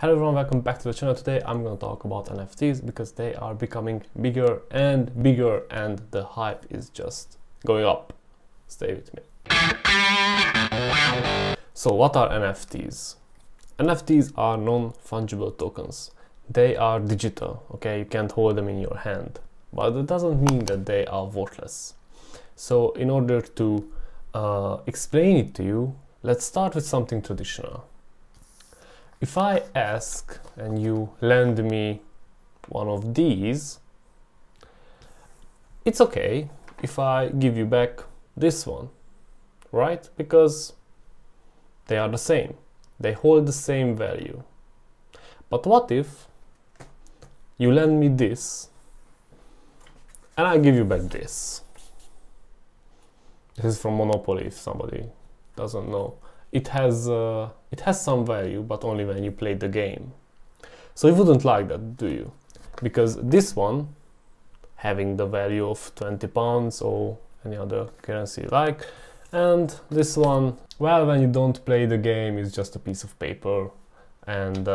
Hello everyone, welcome back to the channel. Today I'm going to talk about NFTs because they are becoming bigger and bigger and the hype is just going up. Stay with me. So what are NFTs? NFTs are non-fungible tokens. They are digital, okay? You can't hold them in your hand, but that doesn't mean that they are worthless. So in order to explain it to you, let's start with something traditional. If I ask and you lend me one of these, it's okay if I give you back this one, right? Because they are the same. They hold the same value. But what if you lend me this and I give you back this? This is from Monopoly, if somebody doesn't know. It has some value, but only when you play the game. So you wouldn't like that, do you? Because this one, having the value of 20 pounds or any other currency you like, and this one, well, when you don't play the game, it's just a piece of paper and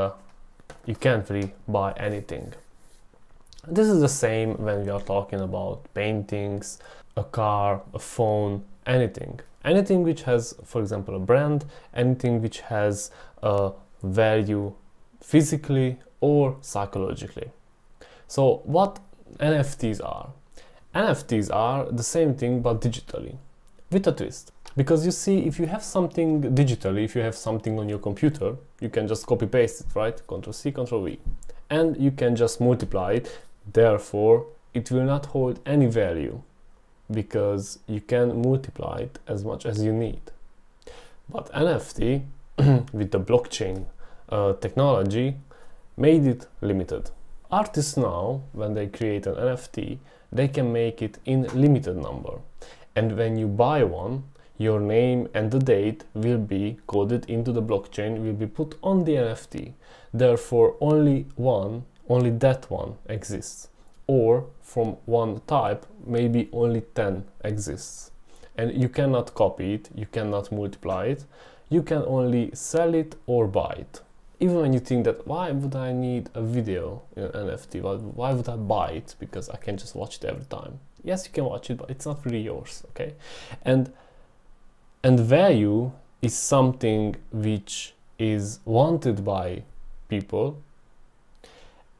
you can't really buy anything. This is the same when we are talking about paintings, a car, a phone, anything. Anything which has, for example, a brand, anything which has a value physically or psychologically. So what NFTs are? NFTs are the same thing but digitally, with a twist. Because you see, if you have something digitally, if you have something on your computer, you can just copy paste it, right? Ctrl-C, Ctrl-V. And you can just multiply it, therefore it will not hold any value, because you can multiply it as much as you need. But NFT with the blockchain technology made it limited. Artists now, when they create an NFT, they can make it in limited number, and when you buy one, your name and the date will be coded into the blockchain, will be put on the NFT, therefore only that one exists. Or from one type, maybe only 10 exists, and you cannot copy it, you cannot multiply it, you can only sell it or buy it. Even when you think that, why would I need a video in an NFT, why would I buy it, because I can just watch it every time. Yes, you can watch it, but it's not really yours, okay? And value is something which is wanted by people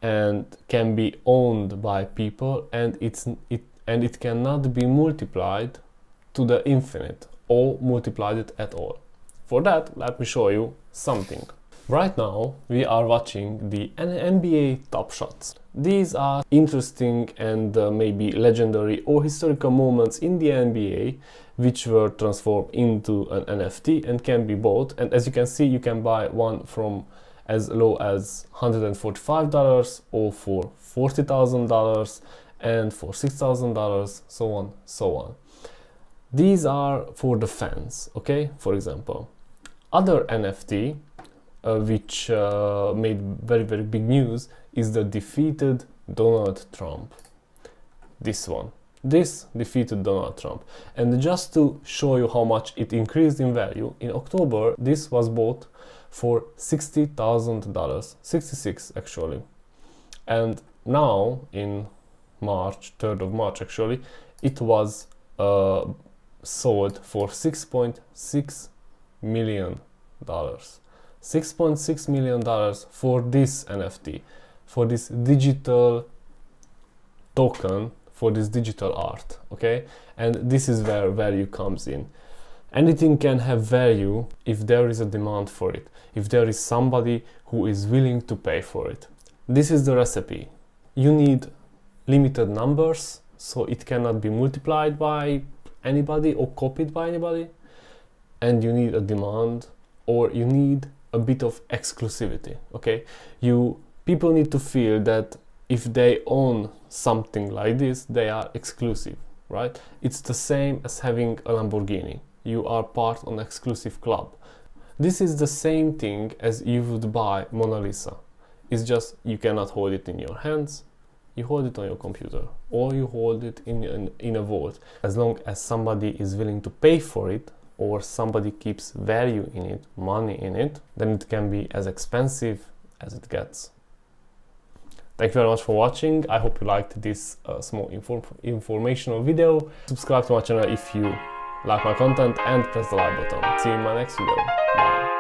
and can be owned by people, and it cannot be multiplied to the infinite or multiplied it at all. For that, let me show you something. Right now we are watching the NBA top shots. These are interesting and maybe legendary or historical moments in the NBA which were transformed into an NFT and can be bought, and as you can see, you can buy one from as low as $145 or for $40,000 and for $6,000, so on, so on. These are for the fans, okay? For example, other NFT which made very, very big news is the defeated Donald Trump. This one. This defeated Donald Trump. And just to show you how much it increased in value, in October this was bought for $60,000, 66 actually, and now in March, 3rd of March actually, it was sold for $6.6 million. $6.6 million for this NFT, for this digital token, for this digital art, okay? And this is where value comes in. Anything can have value if there is a demand for it, if there is somebody who is willing to pay for it. This is the recipe. You need limited numbers, so it cannot be multiplied by anybody or copied by anybody. And you need a demand, or you need a bit of exclusivity, okay? People need to feel that if they own something like this, they are exclusive, right? It's the same as having a Lamborghini. You are part of an exclusive club. This is the same thing as you would buy Mona Lisa. It's just you cannot hold it in your hands, you hold it on your computer, or you hold it in a vault. As long as somebody is willing to pay for it, or somebody keeps value in it, money in it, then it can be as expensive as it gets. Thank you very much for watching. I hope you liked this small informational video. Subscribe to my channel if you like my content and press the like button. See you in my next video. Bye.